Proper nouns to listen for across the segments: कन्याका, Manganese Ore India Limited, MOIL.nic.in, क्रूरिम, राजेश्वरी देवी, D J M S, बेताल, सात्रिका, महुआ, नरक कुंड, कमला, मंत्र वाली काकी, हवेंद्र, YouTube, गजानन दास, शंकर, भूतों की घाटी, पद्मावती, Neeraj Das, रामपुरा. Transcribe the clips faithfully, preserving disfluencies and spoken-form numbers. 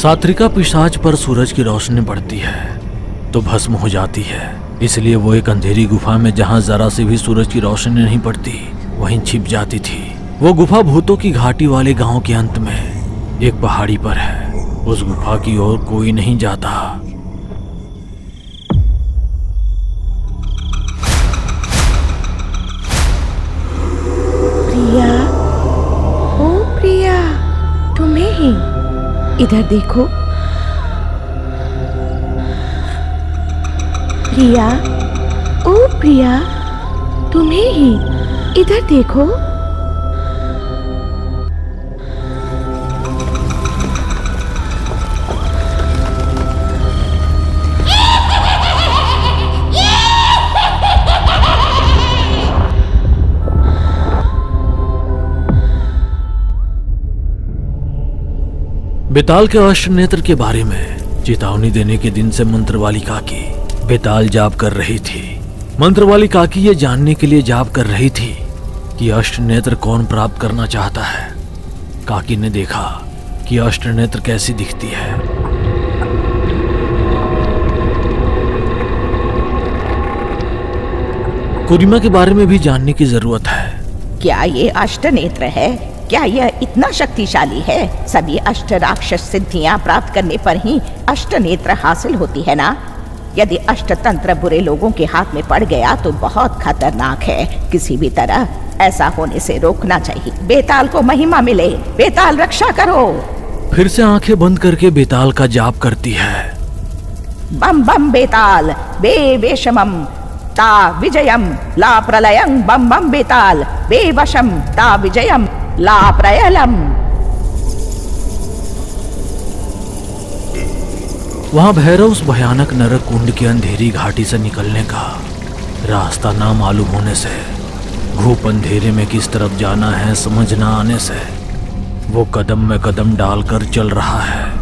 सात्रिका पिशाच पर सूरज की रोशनी पड़ती है तो भस्म हो जाती है, इसलिए वो एक अंधेरी गुफा में जहाँ जरा से भी सूरज की रोशनी नहीं पड़ती वहीं छिप जाती थी। वो गुफा भूतों की घाटी वाले गांव के अंत में एक पहाड़ी पर है। उस गुफा की ओर कोई नहीं जाता। प्रिया, ओ प्रिया, तुम्हें इधर देखो। प्रिया, ओ प्रिया, तुम्हें ही इधर देखो। बेताल के अष्ट नेत्र के बारे में चेतावनी देने के दिन से मंत्र वाली काकी बेताल जाप कर रही थी। मंत्र वाली काकी ये जानने के लिए जाप कर रही थी कि अष्ट नेत्र कौन प्राप्त करना चाहता है। काकी ने देखा कि अष्ट नेत्र कैसी दिखती है। क्रूरिम के बारे में भी जानने की जरूरत है। क्या ये अष्ट नेत्र है? क्या यह इतना शक्तिशाली है? सभी अष्ट राक्षस सिद्धियाँ प्राप्त करने पर ही अष्ट नेत्र हासिल होती है ना? यदि अष्ट तंत्र बुरे लोगों के हाथ में पड़ गया तो बहुत खतरनाक है। किसी भी तरह ऐसा होने से रोकना चाहिए। बेताल को महिमा मिले, बेताल रक्षा करो। फिर से आंखें बंद करके बेताल का जाप करती है। बम बम बेताल बे वेशमम ता विजयम ला प्रलयं बम बम बेताल बे वशम ता विजयम ला प्रयलम। वहां भैरव उस भयानक नरक कुंड की अंधेरी घाटी से निकलने का रास्ता ना मालूम होने से, घूप अंधेरे में किस तरफ जाना है समझ ना आने से वो कदम में कदम डालकर चल रहा है।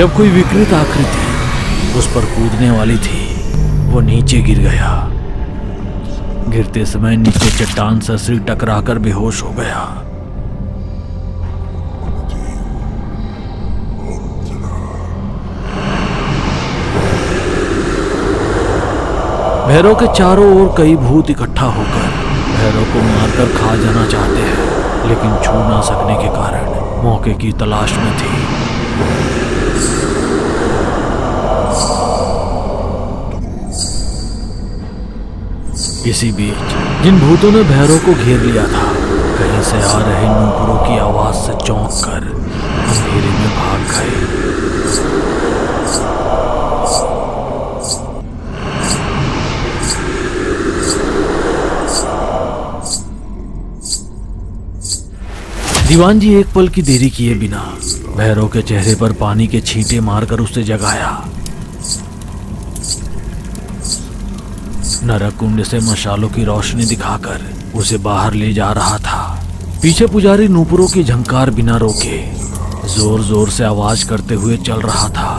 जब कोई विकृत आकृति उस पर कूदने वाली थी, वो नीचे गिर गया। गिरते समय नीचे चट्टान से सिर टकराकर बेहोश हो गया। भैरव के चारों ओर कई भूत इकट्ठा होकर भैरव को मारकर खा जाना चाहते हैं, लेकिन छू ना सकने के कारण मौके की तलाश में थी। इसी बीच जिन भूतों ने भैरव को घेर लिया था, कहीं से आ रहे नूपुरों की आवाज से चौंक कर अंधेरे में भाग गए। दीवान जी एक पल की देरी किए बिना भैरव के चेहरे पर पानी के छींटे मारकर उसे जगाया। नरक कुंड से मशालों की रोशनी दिखाकर उसे बाहर ले जा रहा था। पीछे पुजारी नूपुरों की झंकार बिना रोके जोर जोर से आवाज करते हुए चल रहा था।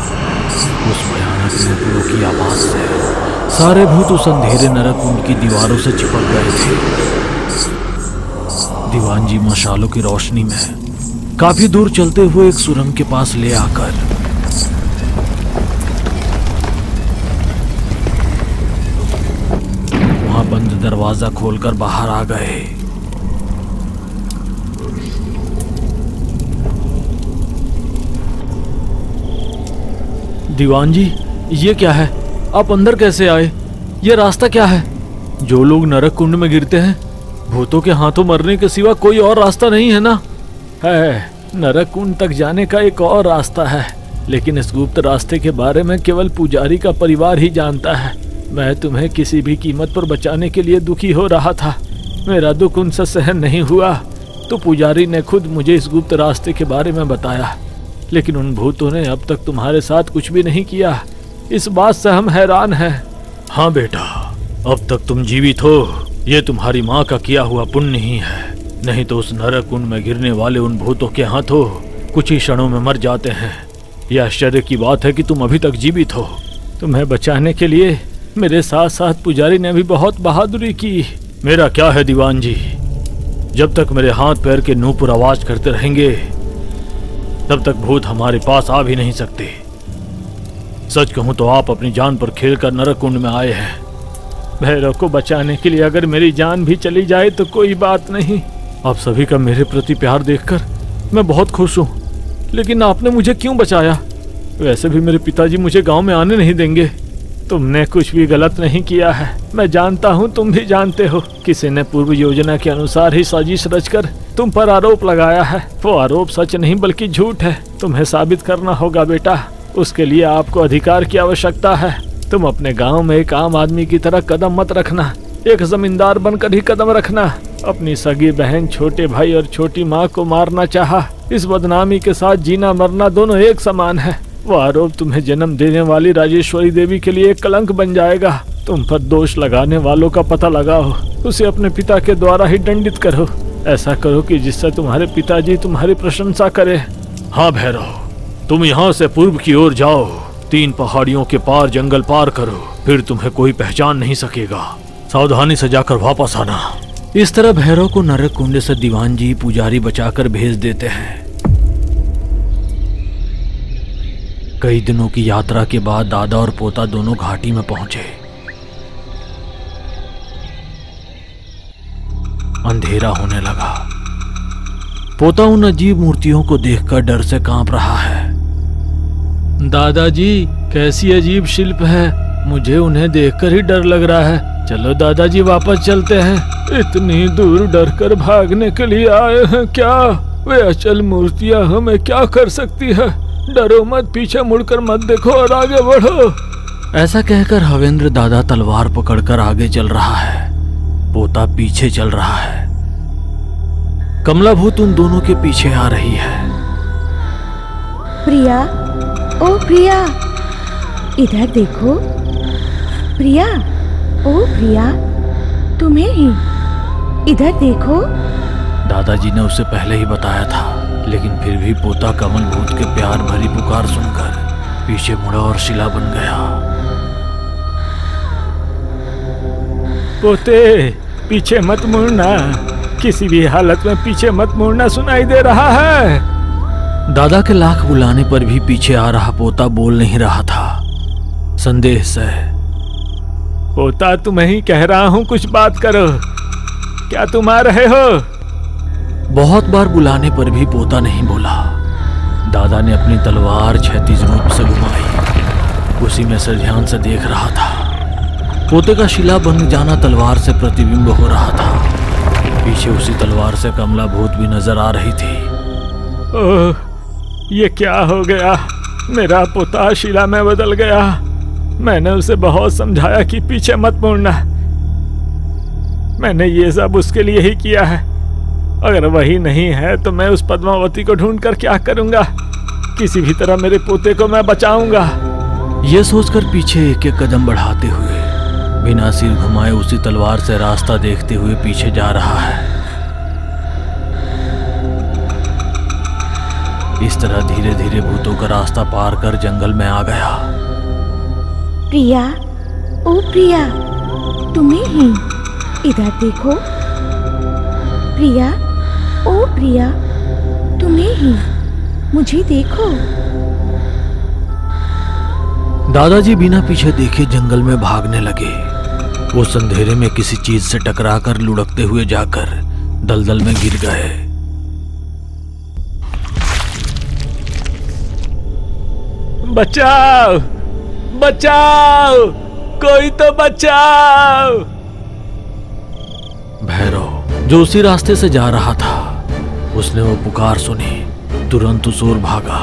उस भयानक नूपुरों की आवाज से सारे भूत उस अंधेरे नरक कुंड की दीवारों से चिपक गए थे। दीवान जी मशालों की रोशनी में काफी दूर चलते हुए एक सुरंग के पास ले आकर वहां बंद दरवाजा खोलकर बाहर आ गए। दीवान जी, ये क्या है? आप अंदर कैसे आए? ये रास्ता क्या है? जो लोग नरक कुंड में गिरते हैं, भूतों के हाथों मरने के सिवा कोई और रास्ता नहीं है ना? है, नरक कुंड तक जाने का एक और रास्ता है, लेकिन इस गुप्त रास्ते के बारे में केवल पुजारी का परिवार ही जानता है। मैं तुम्हें किसी भी कीमत पर बचाने के लिए दुखी हो रहा था। मेरा दुख उनसे सहन नहीं हुआ, तो पुजारी ने खुद मुझे इस गुप्त रास्ते के बारे में बताया। लेकिन उन भूतों ने अब तक तुम्हारे साथ कुछ भी नहीं किया, इस बात से हम हैरान हैं। हाँ बेटा, अब तक तुम जीवित हो, ये तुम्हारी माँ का किया हुआ पुण्य ही है। नहीं तो उस नरक कुंड में गिरने वाले उन भूतों के हाथों कुछ ही क्षणों में मर जाते हैं। यह आश्चर्य की बात है कि तुम अभी तक जीवित हो। तुम्हें बचाने के लिए मेरे साथ साथ पुजारी ने भी बहुत बहादुरी की। मेरा क्या है दीवान जी, जब तक मेरे हाथ पैर के नूपुर आवाज करते रहेंगे, तब तक भूत हमारे पास आ भी नहीं सकते। सच कहूँ तो आप अपनी जान पर खेल कर नरक कुंड में आए हैं। भैरव को बचाने के लिए अगर मेरी जान भी चली जाए तो कोई बात नहीं। आप सभी का मेरे प्रति प्यार देखकर मैं बहुत खुश हूँ, लेकिन आपने मुझे क्यों बचाया? वैसे भी मेरे पिताजी मुझे गांव में आने नहीं देंगे। तुमने कुछ भी गलत नहीं किया है, मैं जानता हूँ, तुम भी जानते हो। किसी ने पूर्व योजना के अनुसार ही साजिश रचकर तुम पर आरोप लगाया है। वो आरोप सच नहीं बल्कि झूठ है। तुम्हें साबित करना होगा बेटा, उसके लिए आपको अधिकार की आवश्यकता है। तुम अपने गांव में एक आम आदमी की तरह कदम मत रखना, एक जमींदार बनकर ही कदम रखना। अपनी सगी बहन, छोटे भाई और छोटी माँ को मारना चाहा, इस बदनामी के साथ जीना मरना दोनों एक समान है। वो आरोप तुम्हें जन्म देने वाली राजेश्वरी देवी के लिए एक कलंक बन जाएगा। तुम पर दोष लगाने वालों का पता लगाओ, उसे अपने पिता के द्वारा ही दंडित करो। ऐसा करो कि जिससे तुम्हारे पिताजी तुम्हारी प्रशंसा करे। हाँ भैरव, तुम यहाँ से पूर्व की ओर जाओ, तीन पहाड़ियों के पार जंगल पार करो, फिर तुम्हें कोई पहचान नहीं सकेगा। सावधानी से जाकर वापस आना। इस तरह भैरव को नरक कुंड से दीवान जी पुजारी बचाकर भेज देते हैं। कई दिनों की यात्रा के बाद दादा और पोता दोनों घाटी में पहुंचे। अंधेरा होने लगा। पोता उन अजीब मूर्तियों को देखकर डर से कांप रहा है। दादाजी, कैसी अजीब शिल्प है, मुझे उन्हें देखकर ही डर लग रहा है। चलो दादाजी, वापस चलते हैं। इतनी दूर डरकर भागने के लिए आए हैं क्या? वे अचल मूर्तियां हमें क्या कर सकती है? डरो मत, पीछे मुड़कर मत देखो और आगे बढ़ो। ऐसा कहकर हवेंद्र दादा तलवार पकड़कर आगे चल रहा है, पोता पीछे चल रहा है। कमला भूत उन दोनों के पीछे आ रही है। प्रिया, ओ प्रिया, इधर देखो। प्रिया, ओ प्रिया, तुम्हें ही, इधर देखो। दादाजी ने उसे पहले ही बताया था, लेकिन फिर भी पोता कमल भूत के प्यार भरी पुकार सुनकर पीछे मुड़ा और शिला बन गया। पोते पीछे मत मुड़ना, किसी भी हालत में पीछे मत मुड़ना, सुनाई दे रहा है। दादा के लाख बुलाने पर भी पीछे आ रहा पोता बोल नहीं रहा था। संदेह से पोता तुम्हें ही कह रहा हूँ, कुछ बात करो, क्या तुम आ रहे हो? बहुत बार बुलाने पर भी पोता नहीं बोला। दादा ने अपनी तलवार क्षैतिज रूप से घुमाई, उसी में सर ध्यान से देख रहा था। पोते का शिला बन जाना तलवार से प्रतिबिंब हो रहा था। पीछे उसी तलवार से कमला भूत भी नजर आ रही थी। ओह, ये क्या हो गया, मेरा पोता शिला में बदल गया। मैंने उसे बहुत समझाया कि पीछे मत मुड़ना। मैंने ये सब उसके लिए ही किया है। अगर वही नहीं है तो मैं उस पद्मावती को ढूंढकर क्या करूंगा। किसी भी तरह मेरे पोते को मैं बचाऊंगा। यह सोचकर पीछे एक एक कदम बढ़ाते हुए बिना सिर घुमाए उसी तलवार से रास्ता देखते हुए पीछे जा रहा है। इस तरह धीरे धीरे भूतों का रास्ता पार कर जंगल में आ गया। प्रिया, ओ प्रिया, तुम्हें ही इधर देखो। प्रिया, ओ प्रिया, तुम्हें ही, मुझे देखो। दादाजी बिना पीछे देखे जंगल में भागने लगे। वो अंधेरे में किसी चीज से टकराकर लुढ़कते हुए जाकर दलदल में गिर गए। बचाओ, बचाओ, कोई तो बचाओ। भैरव जो उसी रास्ते से जा रहा था, उसने वो पुकार सुनी, तुरंत उस ओर भागा।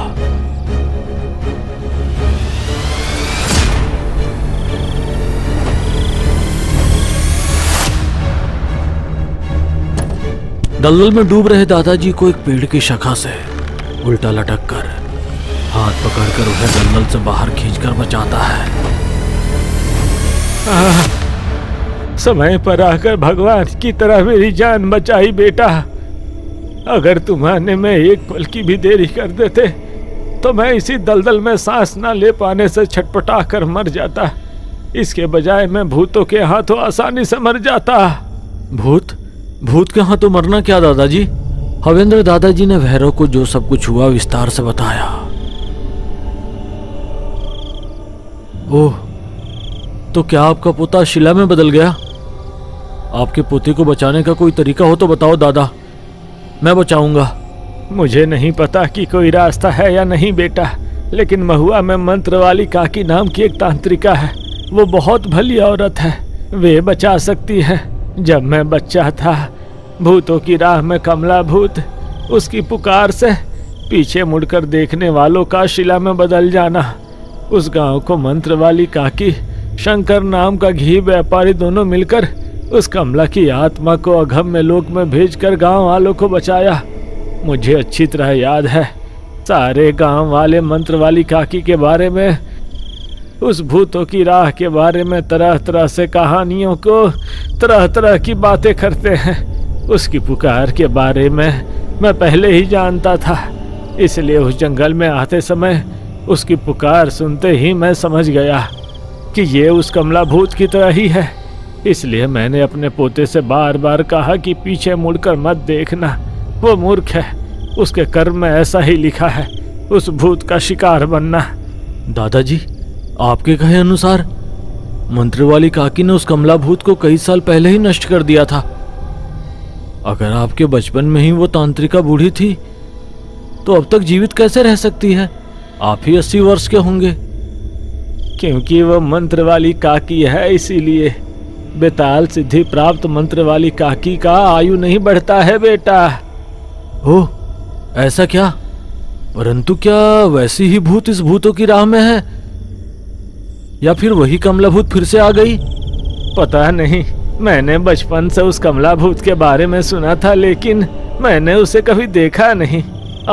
दलदल में डूब रहे दादाजी को एक पेड़ की शाखा से उल्टा लटककर हाथ पकड़कर उन्हें दलदल से बाहर खींचकर बचाता है। समय पर आकर भगवान की तरह मेरी जान बचाई बेटा। अगर तुम आने में एक पल की भी देरी कर देते तो मैं इसी दलदल में सांस ना ले पाने से छटपटा कर मर जाता। इसके बजाय मैं भूतों के हाथों आसानी से मर जाता। भूत भूत के हाथों मरना क्या दादाजी? हवेंद्र दादाजी ने भैरव को जो सब कुछ हुआ विस्तार से बताया। ओह, तो क्या आपका पोता शिला में बदल गया? आपके पोते को बचाने का कोई तरीका हो तो बताओ दादा, मैं बचाऊंगा। मुझे नहीं पता कि कोई रास्ता है या नहीं बेटा, लेकिन महुआ में मंत्र वाली काकी नाम की एक तांत्रिका है। वो बहुत भली औरत है, वे बचा सकती है। जब मैं बच्चा था, भूतों की राह में कमला भूत, उसकी पुकार से पीछे मुड़कर देखने वालों का शिला में बदल जाना, उस गाँव को मंत्र वाली काकी, शंकर नाम का घी व्यापारी दोनों मिलकर उस कमला की आत्मा को अगम्य लोक में भेजकर गांव वालों को बचाया। मुझे अच्छी तरह याद है, सारे गांव वाले मंत्र वाली काकी के बारे में, उस भूतों की राह के बारे में तरह तरह से कहानियों को, तरह तरह की बातें करते हैं। उसकी पुकार के बारे में मैं पहले ही जानता था, इसलिए उस जंगल में आते समय उसकी पुकार सुनते ही मैं समझ गया कि ये उस कमला भूत की तरह ही है। इसलिए मैंने अपने पोते से बार बार कहा कि पीछे मुड़कर मत देखना, वो मूर्ख है, उसके कर्म में ऐसा ही लिखा है, उस भूत का शिकार बनना। दादाजी, आपके कहे अनुसार मंत्र वाली काकी ने उस कमला भूत को कई साल पहले ही नष्ट कर दिया था। अगर आपके बचपन में ही वो तांत्रिका बूढ़ी थी तो अब तक जीवित कैसे रह सकती है? आप ही अस्सी वर्ष के होंगे। क्योंकि वह मंत्र वाली काकी है, इसीलिए बेताल सिद्धि प्राप्त मंत्र वाली काकी का आयु नहीं बढ़ता है बेटा। हो, ऐसा क्या? परंतु क्या वैसी ही भूत इस भूतों की राह में है, या फिर वही कमला भूत फिर से आ गई? पता नहीं, मैंने बचपन से उस कमला भूत के बारे में सुना था, लेकिन मैंने उसे कभी देखा नहीं।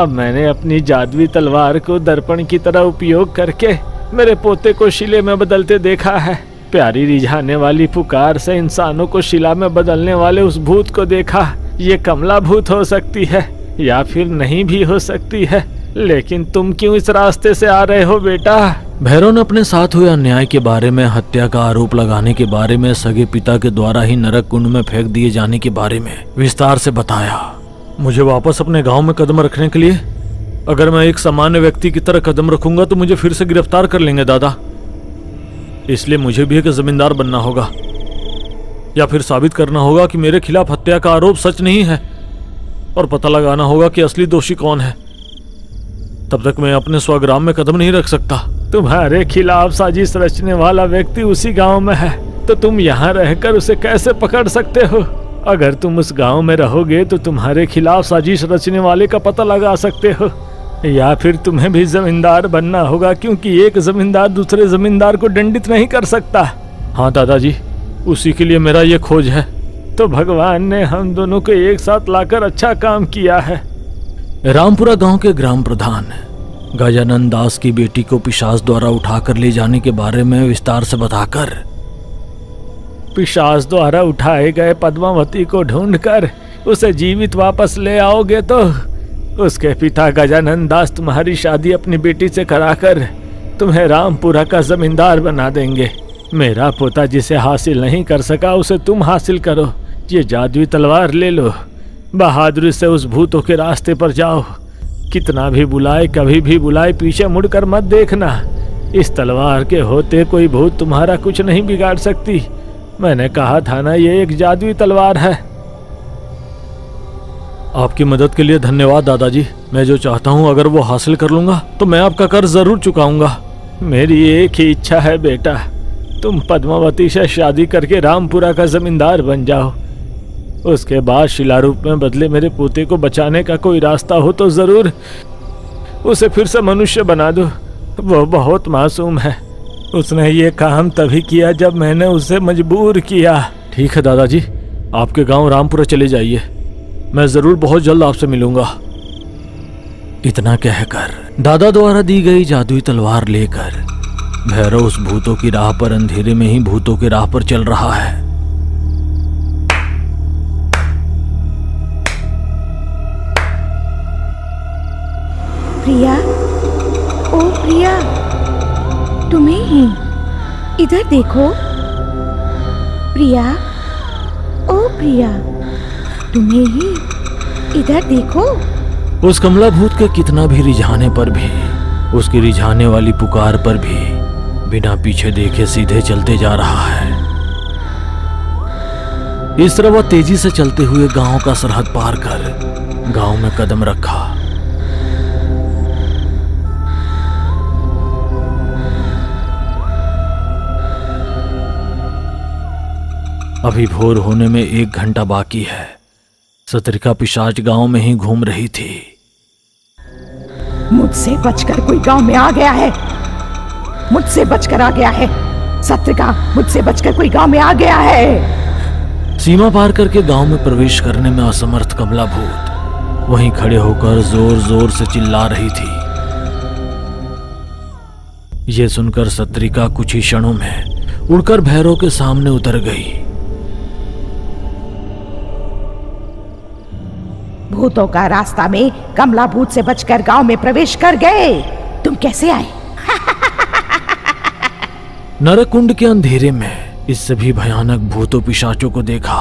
अब मैंने अपनी जादुई तलवार को दर्पण की तरह उपयोग करके मेरे पोते को शिले में बदलते देखा है। प्यारी रिझाने वाली पुकार से इंसानों को शिला में बदलने वाले उस भूत को देखा। ये कमला भूत हो सकती है या फिर नहीं भी हो सकती है, लेकिन तुम क्यों इस रास्ते से आ रहे हो बेटा? भैरव ने अपने साथ हुए अन्याय के बारे में, हत्या का आरोप लगाने के बारे में, सगे पिता के द्वारा ही नरक कुंड में फेंक दिए जाने के बारे में विस्तार से बताया। मुझे वापस अपने गांव में कदम रखने के लिए, अगर मैं एक सामान्य व्यक्ति की तरह कदम रखूंगा तो मुझे फिर से गिरफ्तार कर लेंगे दादा, इसलिए मुझे भी एक जमींदार बनना होगा या फिर साबित करना होगा कि मेरे खिलाफ हत्या का आरोप सच नहीं है और पता लगाना होगा कि असली दोषी कौन है। तब तक मैं अपने स्वग्राम में कदम नहीं रख सकता। तुम्हारे खिलाफ साजिश रचने वाला व्यक्ति उसी गांव में है, तो तुम यहाँ रहकर उसे कैसे पकड़ सकते हो? अगर तुम उस गांव में रहोगे तो तुम्हारे खिलाफ साजिश रचने वाले का पता लगा सकते हो, या फिर तुम्हें भी जमींदार बनना होगा, क्योंकि एक जमींदार दूसरे जमींदार को दंडित नहीं कर सकता। हाँ दादाजी, उसी के लिए मेरा ये खोज है। तो भगवान ने हम दोनों को एक साथ लाकर अच्छा काम किया है। रामपुरा गांव के ग्राम प्रधान गजानन दास की बेटी को पिशाच द्वारा उठाकर ले जाने के बारे में विस्तार से बताकर, पिशाच द्वारा उठाए गए पद्मावती को ढूंढकर उसे जीवित वापस ले आओगे तो उसके पिता गजानन दास तुम्हारी शादी अपनी बेटी से कराकर तुम्हें रामपुरा का जमींदार बना देंगे। मेरा पोता जिसे हासिल नहीं कर सका उसे तुम हासिल करो। ये जादुई तलवार ले लो, बहादुरी से उस भूतों के रास्ते पर जाओ। कितना भी बुलाए, कभी भी बुलाए, पीछे मुड़कर मत देखना। इस तलवार के होते कोई भूत तुम्हारा कुछ नहीं बिगाड़ सकती। मैंने कहा था ना, ये एक जादुई तलवार है। आपकी मदद के लिए धन्यवाद दादाजी। मैं जो चाहता हूँ अगर वो हासिल कर लूँगा तो मैं आपका कर्ज जरूर चुकाऊंगा। मेरी एक ही इच्छा है बेटा, तुम पद्मावती से शादी करके रामपुरा का जमींदार बन जाओ। उसके बाद शिलारूप में बदले मेरे पोते को बचाने का कोई रास्ता हो तो ज़रूर उसे फिर से मनुष्य बना दो। वो बहुत मासूम है, उसने ये काम तभी किया जब मैंने उसे मजबूर किया। ठीक है दादाजी, आपके गांव रामपुरा चले जाइए, मैं ज़रूर बहुत जल्द आपसे मिलूंगा। इतना कहकर दादा द्वारा दी गई जादुई तलवार लेकर भैरव उस भूतों की राह पर, अंधेरे में ही भूतों की राह पर चल रहा है। प्रिया, ओ प्रिया, तुम्हें ही इधर देखो। प्रिया, ओ प्रिया, तुम्हें ही इधर देखो। उस कमला भूत के कितना भी रिझाने पर भी, उसकी रिझाने वाली पुकार पर भी बिना पीछे देखे सीधे चलते जा रहा है। इस तरह वह तेजी से चलते हुए गांव का सरहद पार कर गांव में कदम रखा। अभी भोर होने में एक घंटा बाकी है। सात्रिका पिशाच गांव में ही घूम रही थी। मुझसे बचकर कोई गांव में आ गया है, मुझसे बचकर आ गया है। सात्रिका, मुझसे बचकर कोई गांव में आ गया है। सीमा पार करके गांव में प्रवेश करने में असमर्थ कमला भूत वहीं खड़े होकर जोर जोर से चिल्ला रही थी। यह सुनकर सात्रिका कुछ ही क्षणों में उड़कर भैरव के सामने उतर गई। भूतों का रास्ता में कमला भूत से बचकर गांव में प्रवेश कर गए, तुम कैसे आए? नरक कुंड के अंधेरे में इससे भी भयानक भूतों पिशाचों को देखा,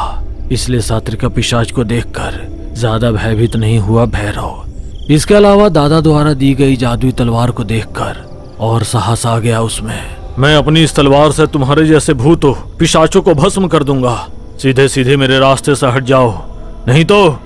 इसलिए सात्रिका पिशाच को देखकर ज्यादा भयभीत नहीं हुआ भैरव। इसके अलावा दादा द्वारा दी गई जादुई तलवार को देखकर और साहस आ गया उसमें। मैं अपनी इस तलवार से तुम्हारे जैसे भूतों पिशाचों को भस्म कर दूंगा। सीधे सीधे मेरे रास्ते से हट जाओ, नहीं तो।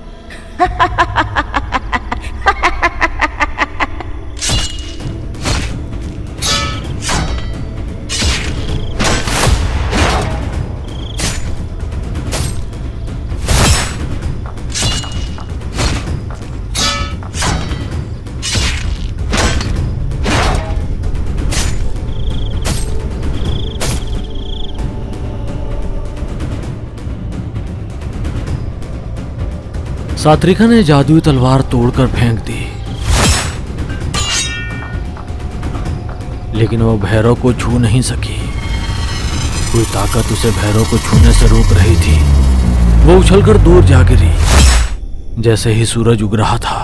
सात्रिका ने जादुई तलवार तोड़कर फेंक दी, लेकिन वो भैरव को छू नहीं सकी। कोई ताकत उसे भैरव को छूने से रोक रही थी। वो उछलकर दूर जा गिरी। जैसे ही सूरज उग रहा था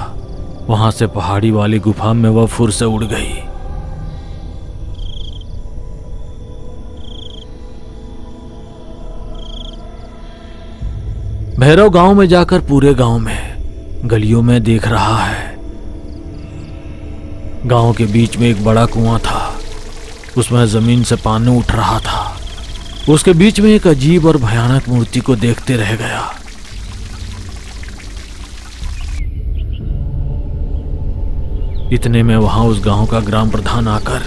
वहां से पहाड़ी वाली गुफा में वह फुर से उड़ गई। भैरव गांव में जाकर पूरे गांव में गलियों में देख रहा है। गांव के बीच में एक बड़ा कुआं था, उसमें जमीन से पानी उठ रहा था। उसके बीच में एक अजीब और भयानक मूर्ति को देखते रह गया। इतने में वहां उस गांव का ग्राम प्रधान आकर,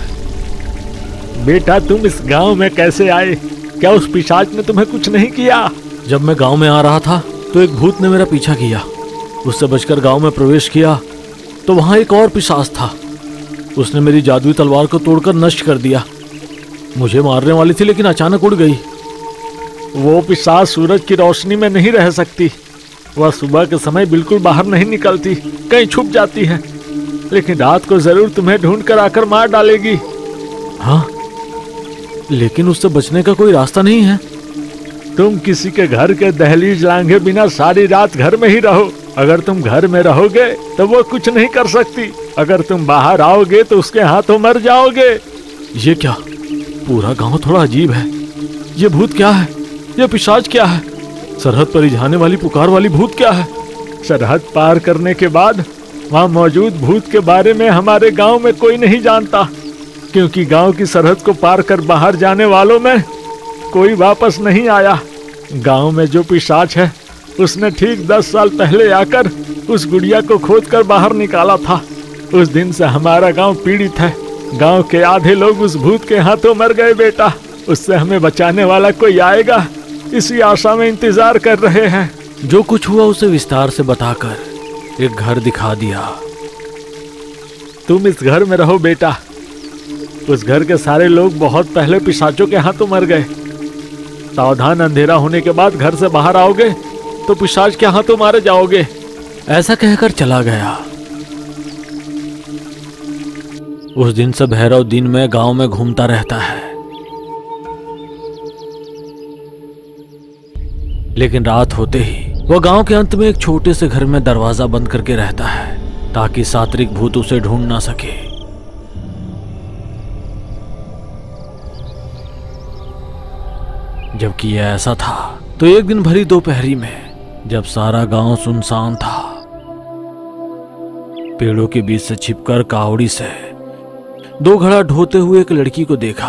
बेटा तुम इस गांव में कैसे आए? क्या उस पिशाच ने तुम्हें कुछ नहीं किया? जब मैं गांव में आ रहा था तो एक भूत ने मेरा पीछा किया। उससे बचकर गांव में प्रवेश किया तो वहां एक और पिशाच था। उसने मेरी जादुई तलवार को तोड़कर नष्ट कर दिया। मुझे मारने वाली थी लेकिन अचानक उड़ गई। वो पिशाच सूरज की रोशनी में नहीं रह सकती। वह सुबह के समय बिल्कुल बाहर नहीं निकलती, कहीं छुप जाती है, लेकिन रात को जरूर तुम्हें ढूंढकर आकर मार डालेगी। हाँ, लेकिन उससे बचने का कोई रास्ता नहीं है। तुम किसी के घर के दहलीज लांघे बिना सारी रात घर में ही रहो। अगर तुम घर में रहोगे तो वो कुछ नहीं कर सकती। अगर तुम बाहर आओगे तो उसके हाथों मर जाओगे। ये क्या, पूरा गांव थोड़ा अजीब है। ये भूत क्या है? ये पिशाच क्या है? सरहद पर जाने वाली पुकार वाली भूत क्या है? सरहद पार करने के बाद वहाँ मौजूद भूत के बारे में हमारे गाँव में कोई नहीं जानता, क्योंकि गाँव की सरहद को पार कर बाहर जाने वालों में कोई वापस नहीं आया। गांव में जो पिशाच है उसने ठीक दस साल पहले आकर उस गुड़िया को खोदकर बाहर निकाला था। उस दिन से हमारा गांव पीड़ित है। गांव के आधे लोग उस भूत के हाथों मर गए बेटा। उससे हमें बचाने वाला कोई आएगा, इसी आशा में इंतजार कर रहे हैं। जो कुछ हुआ उसे विस्तार से बताकर एक घर दिखा दिया। तुम इस घर में रहो बेटा। उस घर के सारे लोग बहुत पहले पिशाचों के हाथों मर गए। सावधान, अंधेरा होने के बाद घर से बाहर आओगे तो पिशाच के हाथों मारे जाओगे। ऐसा कहकर चला गया। उस दिन से भैरव दिन में गांव में घूमता रहता है, लेकिन रात होते ही वह गांव के अंत में एक छोटे से घर में दरवाजा बंद करके रहता है, ताकि सात्रिक भूत उसे ढूंढ ना सके। जबकि यह ऐसा था तो एक दिन भरी दोपहरी में, जब सारा गांव सुनसान था, पेड़ों के बीच से छिपकर कावड़ी से दो घड़ा ढोते हुए एक लड़की को देखा।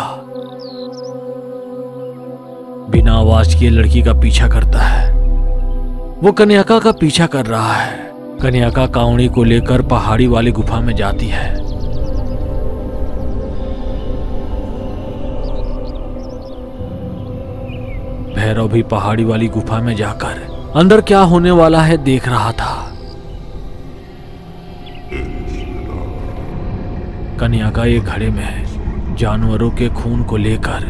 बिना आवाज किए लड़की का पीछा करता है। वो कन्याका का पीछा कर रहा है। कन्याका कावड़ी को लेकर पहाड़ी वाली गुफा में जाती है। भैरव भी पहाड़ी वाली गुफा में जाकर अंदर क्या होने वाला है देख रहा था। कन्याका एक घड़े में जानवरों के खून को लेकर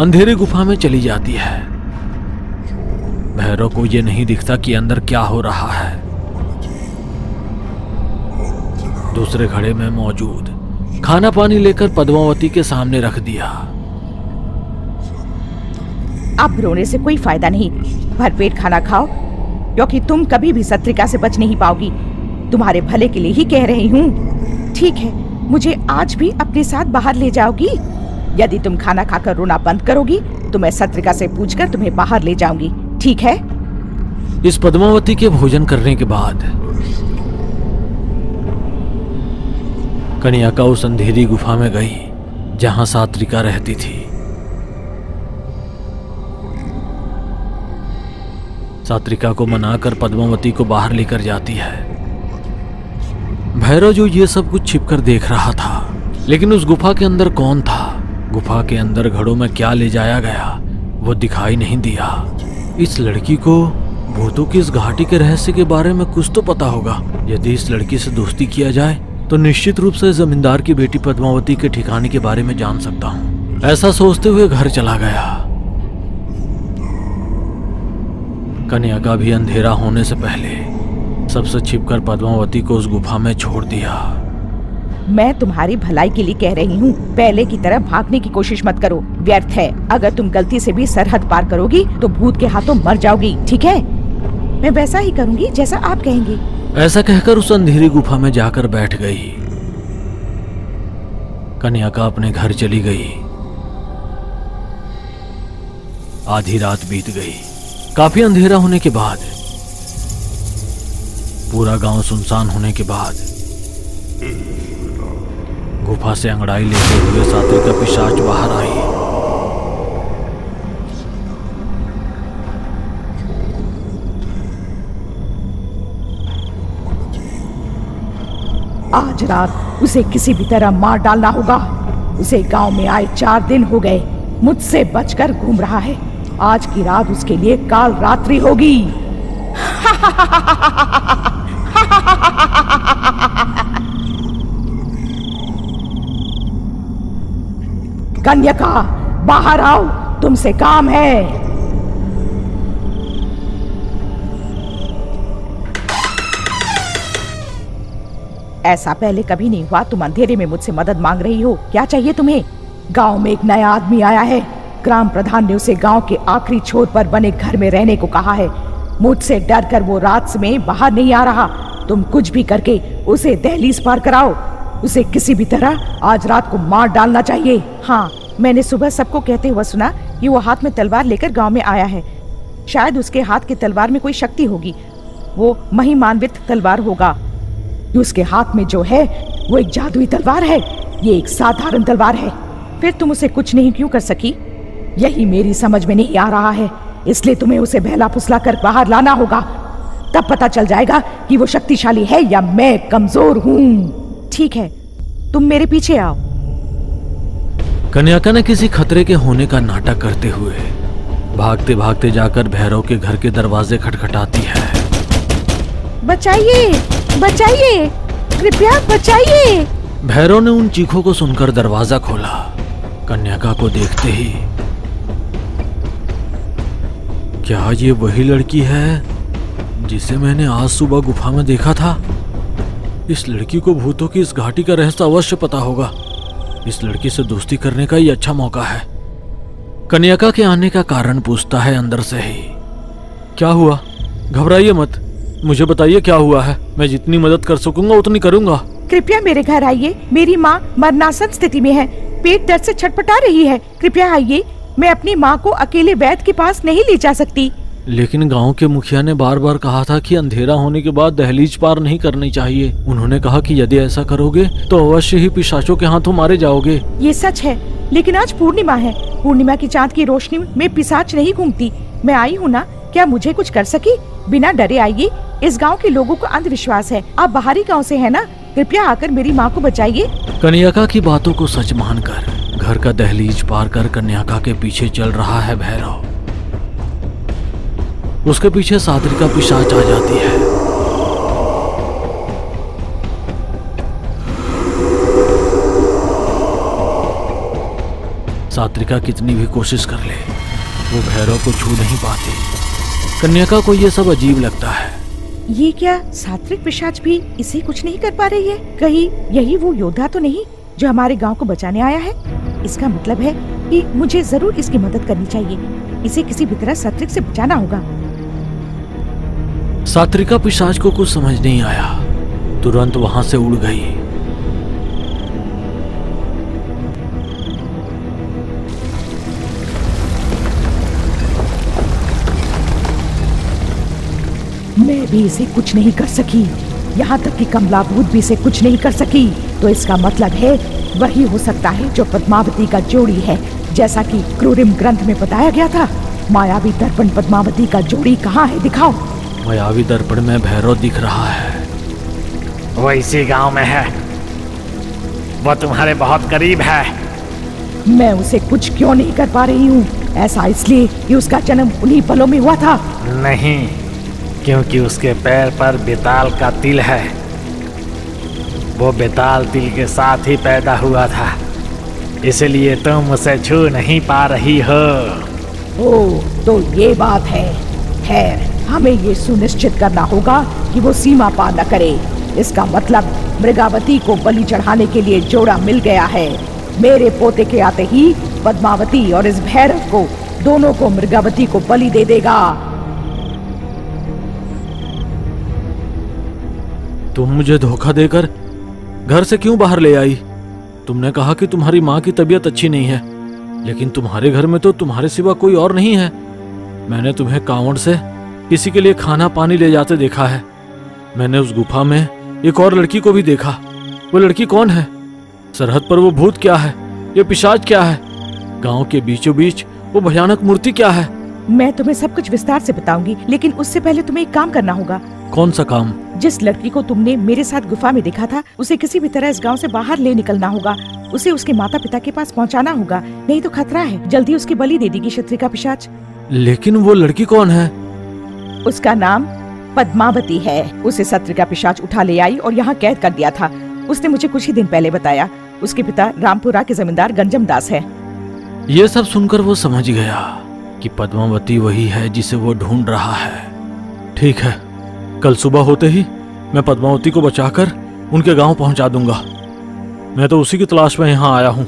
अंधेरी गुफा में चली जाती है। भैरव को यह नहीं दिखता कि अंदर क्या हो रहा है। दूसरे घड़े में मौजूद खाना पानी लेकर पद्मावती के सामने रख दिया। आप रोने से कोई फायदा नहीं, भरपेट खाना खाओ, क्योंकि तुम कभी भी सात्रिका से बच नहीं पाओगी। तुम्हारे भले के लिए ही कह रही हूँ। ठीक है, मुझे आज भी अपने साथ बाहर ले जाओगी? यदि तुम खाना खाकर रोना बंद करोगी तो मैं सात्रिका से पूछकर तुम्हें बाहर ले जाऊंगी, ठीक है? इस पद्मावती के भोजन करने के बाद कन्याका उस अंधेरी गुफा में गई जहाँ सात्रिका रहती थी। सात्रिका को मनाकर पद्मावती को बाहर लेकर जाती है। भैरव जो ये सब कुछ छिपकर देख रहा था, लेकिन उस गुफा के अंदर कौन था, गुफा के अंदर घड़ों में क्या ले जाया गया, वो दिखाई नहीं दिया। इस लड़की को भूतों की इस घाटी के रहस्य के बारे में कुछ तो पता होगा। यदि इस लड़की से दोस्ती किया जाए तो निश्चित रूप से जमींदार की बेटी पद्मावती के ठिकाने के बारे में जान सकता हूँ। ऐसा सोचते हुए घर चला गया। कन्याका भी अंधेरा होने से पहले सबसे छिपकर पद्मावती को उस गुफा में छोड़ दिया। मैं तुम्हारी भलाई के लिए कह रही हूँ, पहले की तरह भागने की कोशिश मत करो, व्यर्थ है। अगर तुम गलती से भी सरहद पार करोगी तो भूत के हाथों मर जाओगी, ठीक है? मैं वैसा ही करूँगी जैसा आप कहेंगे। ऐसा कहकर उस अंधेरी गुफा में जाकर बैठ गई। कन्याका अपने घर चली गई। आधी रात बीत गई। काफी अंधेरा होने के बाद, पूरा गांव सुनसान होने के बाद, गुफा से अंगड़ाई लेते हुए सात्रिका पिशाच बाहर आई। आज रात उसे किसी भी तरह मार डालना होगा। उसे गांव में आए चार दिन हो गए, मुझसे बचकर घूम रहा है। आज की रात उसके लिए काल रात्रि होगी। कन्याका, बाहर आओ, तुमसे काम है। ऐसा पहले कभी नहीं हुआ, तुम अंधेरे में मुझसे मदद मांग रही हो। क्या चाहिए तुम्हें? गांव में एक नया आदमी आया है। ग्राम प्रधान ने उसे गांव के आखिरी छोर पर बने घर में रहने को कहा है। मुझसे डरकर वो रात में बाहर नहीं आ रहा। तुम कुछ भी करके उसे दहलीज पार कराओ। उसे किसी भी तरह आज रात को मार डालना चाहिए। हाँ, मैंने सुबह सबको कहते हुए सुना कि वो हाथ में तलवार लेकर गांव में आया है। शायद उसके हाथ की तलवार में कोई शक्ति होगी। वो महिमान्वित तलवार होगा। उसके हाथ में जो है वो एक जादुई तलवार है। ये एक साधारण तलवार है। फिर तुम उसे कुछ नहीं क्यों कर सकी? यही मेरी समझ में नहीं आ रहा है। इसलिए तुम्हें उसे बहला फुसला कर बाहर लाना होगा। तब पता चल जाएगा कि वो शक्तिशाली है या मैं कमजोर हूँ। ठीक है, तुम मेरे पीछे आओ। कन्याका ने किसी खतरे के होने का नाटक करते हुए भागते भागते जाकर भैरव के घर के दरवाजे खटखटाती है। बचाइए, बचाइए, कृपया बचाइए। भैरव ने उन चीखों को सुनकर दरवाजा खोला। कन्याका को देखते ही, क्या ये वही लड़की है जिसे मैंने आज सुबह गुफा में देखा था? इस लड़की को भूतों की इस घाटी का रहस्य अवश्य पता होगा। इस लड़की से दोस्ती करने का ये अच्छा मौका है। कन्याका के आने का कारण पूछता है अंदर से ही। क्या हुआ? घबराइए मत, मुझे बताइए क्या हुआ है। मैं जितनी मदद कर सकूंगा उतनी करूंगा। कृपया मेरे घर आइए। मेरी माँ मरणासन स्थिति में है। पेट दर्द से छटपटा रही है। कृपया आइए। मैं अपनी माँ को अकेले वैद्य के पास नहीं ले जा सकती। लेकिन गांव के मुखिया ने बार बार कहा था कि अंधेरा होने के बाद दहलीज पार नहीं करनी चाहिए। उन्होंने कहा कि यदि ऐसा करोगे तो अवश्य ही पिशाचों के हाथों मारे जाओगे। ये सच है, लेकिन आज पूर्णिमा है। पूर्णिमा की चाँद की रोशनी में पिशाच नहीं घूमती। मैं आई हूँ ना, क्या मुझे कुछ कर सकी? बिना डरे आइए। इस गांव के लोगों को अंधविश्वास है। आप बाहरी गांव से है ना? कृपया आकर मेरी माँ को बचाइए। कन्याका की बातों को सच मानकर घर का दहलीज पार कर कन्याका के पीछे चल रहा है भैरव। उसके पीछे सात्रिका पिशाच आ जाती है। सात्रिका कितनी भी कोशिश कर ले, वो भैरव को छू नहीं पाती। कन्याका को ये सब अजीब लगता है। ये क्या, सात्रिक पिशाच भी इसे कुछ नहीं कर पा रही है? कहीं यही वो योद्धा तो नहीं जो हमारे गांव को बचाने आया है? इसका मतलब है कि मुझे जरूर इसकी मदद करनी चाहिए। इसे किसी भी तरह सात्रिक से बचाना होगा। सात्रिका पिशाच को कुछ समझ नहीं आया, तुरंत वहां से उड़ गई। मैं भी इसे कुछ नहीं कर सकी। यहाँ तक कि कमला भूत भी इसे कुछ नहीं कर सकी। तो इसका मतलब है वही हो सकता है जो पद्मावती का जोड़ी है। जैसा कि क्रूरिम ग्रंथ में बताया गया था। मायावी दर्पण पद्मावती का जोड़ी कहाँ है? दिखाओ। मायावी दर्पण में भैरव दिख रहा है। वो इसी गांव में है। वो तुम्हारे बहुत करीब है। मैं उसे कुछ क्यों नहीं कर पा रही हूँ? ऐसा इसलिए कि उसका जन्म उन्हीं पलों में हुआ था। नहीं, क्योंकि उसके पैर पर बेताल का तिल है। वो बेताल तिल के साथ ही पैदा हुआ था, इसलिए तुम उसे छू नहीं पा रही हो। ओह, तो ये बात है। खैर, हमें ये सुनिश्चित करना होगा कि वो सीमा पार न करे। इसका मतलब मृगावती को बलि चढ़ाने के लिए जोड़ा मिल गया है। मेरे पोते के आते ही पद्मावती और इस भैरव को, दोनों को मृगावती को बलि दे देगा। तुम मुझे धोखा देकर घर से क्यों बाहर ले आई? तुमने कहा कि तुम्हारी माँ की तबीयत अच्छी नहीं है, लेकिन तुम्हारे घर में तो तुम्हारे सिवा कोई और नहीं है। मैंने तुम्हें कांवड़ से किसी के लिए खाना पानी ले जाते देखा है। मैंने उस गुफा में एक और लड़की को भी देखा। वो लड़की कौन है? सरहद पर वो भूत क्या है? ये पिशाच क्या है? गांव के बीचों बीच वो भयानक मूर्ति क्या है? मैं तुम्हें सब कुछ विस्तार से बताऊंगी, लेकिन उससे पहले तुम्हें एक काम करना होगा। कौन सा काम? जिस लड़की को तुमने मेरे साथ गुफा में देखा था, उसे किसी भी तरह इस गांव से बाहर ले निकलना होगा। उसे उसके माता पिता के पास पहुंचाना होगा, नहीं तो खतरा है, जल्दी उसकी बलि दे देगी शत्रिका पिशाच। लेकिन वो लड़की कौन है? उसका नाम पद्मावती है। उसे शत्रिका पिशाच उठा ले आई और यहाँ कैद कर दिया था। उसने मुझे कुछ ही दिन पहले बताया। उसके पिता रामपुरा के जमींदार गंजम दास है। ये सब सुनकर वो समझ गया कि पद्मावती वही है जिसे वो ढूंढ रहा है। ठीक है, कल सुबह होते ही मैं पद्मावती को बचाकर उनके गांव पहुंचा दूंगा। मैं तो उसी की तलाश में यहाँ आया हूँ।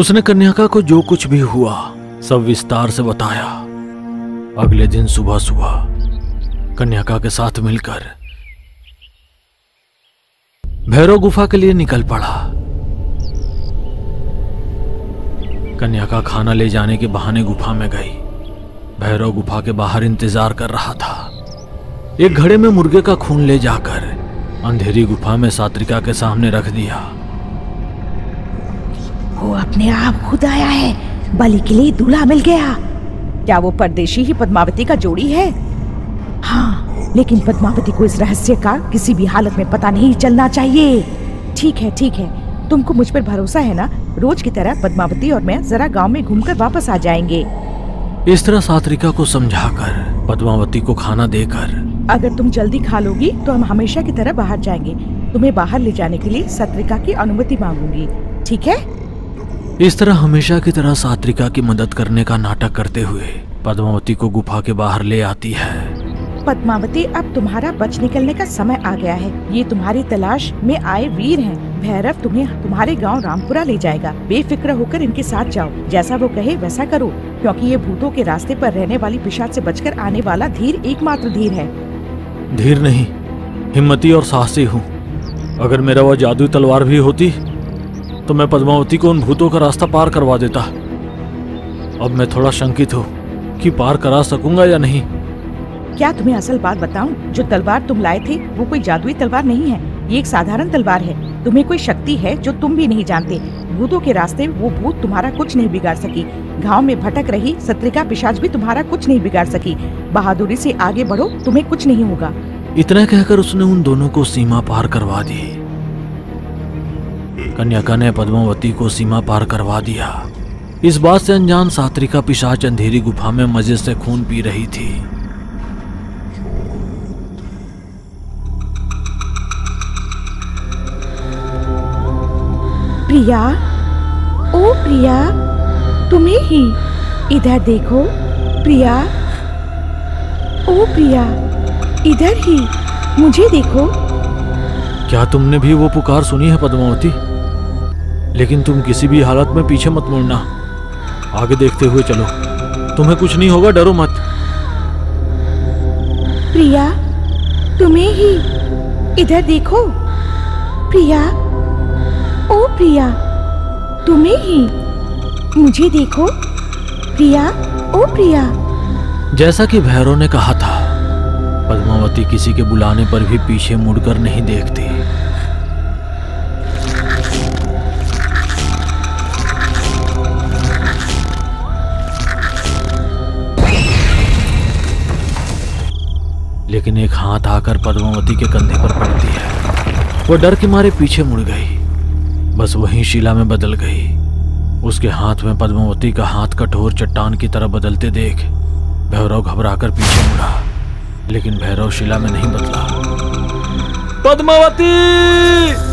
उसने कन्याका को जो कुछ भी हुआ सब विस्तार से बताया। अगले दिन सुबह सुबह कन्याका के साथ मिलकर भैरव गुफा के लिए निकल पड़ा। कन्याका खाना ले जाने के बहाने गुफा में गई। भैरव गुफा के बाहर इंतजार कर रहा था। एक घड़े में मुर्गे का खून ले जाकर अंधेरी गुफा में सात्रिका के सामने रख दिया। वो अपने आप खुद आया है। बलि के लिए दूल्हा मिल गया। क्या वो परदेशी ही पद्मावती का जोड़ी है? हाँ, लेकिन पद्मावती को इस रहस्य का किसी भी हालत में पता नहीं चलना चाहिए। ठीक है ठीक है, तुमको मुझ पर भरोसा है ना? रोज की तरह पद्मावती और मैं जरा गांव में घूमकर वापस आ जाएंगे। इस तरह सात्रिका को समझाकर पद्मावती को खाना देकर, अगर तुम जल्दी खा लोगी तो हम हमेशा की तरह बाहर जाएंगे। तुम्हें बाहर ले जाने के लिए सात्रिका की अनुमति मांगूंगी, ठीक है? इस तरह हमेशा की तरह सात्रिका की मदद करने का नाटक करते हुए पद्मावती को गुफा के बाहर ले आती है। पद्मावती, अब तुम्हारा बच निकलने का समय आ गया है। ये तुम्हारी तलाश में आए वीर है। भैरव तुम्हें तुम्हारे गांव रामपुरा ले जाएगा। बेफिक्र होकर इनके साथ जाओ, जैसा वो कहे वैसा करो, क्योंकि ये भूतों के रास्ते पर रहने वाली पिशाच से बचकर आने वाला धीर एकमात्र धीर है। धीर नहीं, हिम्मती और साहसी हूँ। अगर मेरा वह जादुई तलवार भी होती तो मैं पद्मावती को उन भूतों का रास्ता पार करवा देता। अब मैं थोड़ा शंकित हूँ कि पार करा सकूंगा या नहीं। क्या तुम्हें असल बात बताऊं? जो तलवार तुम लाए थे वो कोई जादुई तलवार नहीं है। ये एक साधारण तलवार है। तुम्हें कोई शक्ति है जो तुम भी नहीं जानते। भूतों के रास्ते वो भूत तुम्हारा कुछ नहीं बिगाड़ सकी। गांव में भटक रही सात्रिका पिशाच भी तुम्हारा कुछ नहीं बिगाड़ सकी। बहादुरी से आगे बढ़ो, तुम्हें कुछ नहीं होगा। इतना कहकर उसने उन दोनों को सीमा पार करवा दी। कन्याका ने पद्मावती को सीमा पार करवा दिया। इस बात से अनजान सात्रिका पिशाच अंधेरी गुफा में मजे से खून पी रही थी। प्रिया, ओ प्रिया, तुम्हें ही इधर देखो। प्रिया, ओ प्रिया, इधर ही मुझे देखो। क्या तुमने भी वो पुकार सुनी है पद्मावती? लेकिन तुम किसी भी हालत में पीछे मत मुड़ना। आगे देखते हुए चलो, तुम्हें कुछ नहीं होगा, डरो मत। प्रिया, तुम्हें ही इधर देखो। प्रिया, ओ प्रिया, तुम्हें ही मुझे देखो। प्रिया, ओ प्रिया। जैसा कि भैरव ने कहा था, पद्मावती किसी के बुलाने पर भी पीछे मुड़कर नहीं देखती। लेकिन एक हाथ आकर पद्मावती के कंधे पर पड़ती है। वो डर के मारे पीछे मुड़ गई। बस वहीं शिला में बदल गई। उसके हाथ में पद्मावती का हाथ कठोर चट्टान की तरह बदलते देख भैरव घबराकर पीछे मुड़ा, लेकिन भैरव शिला में नहीं बदला। पद्मावती!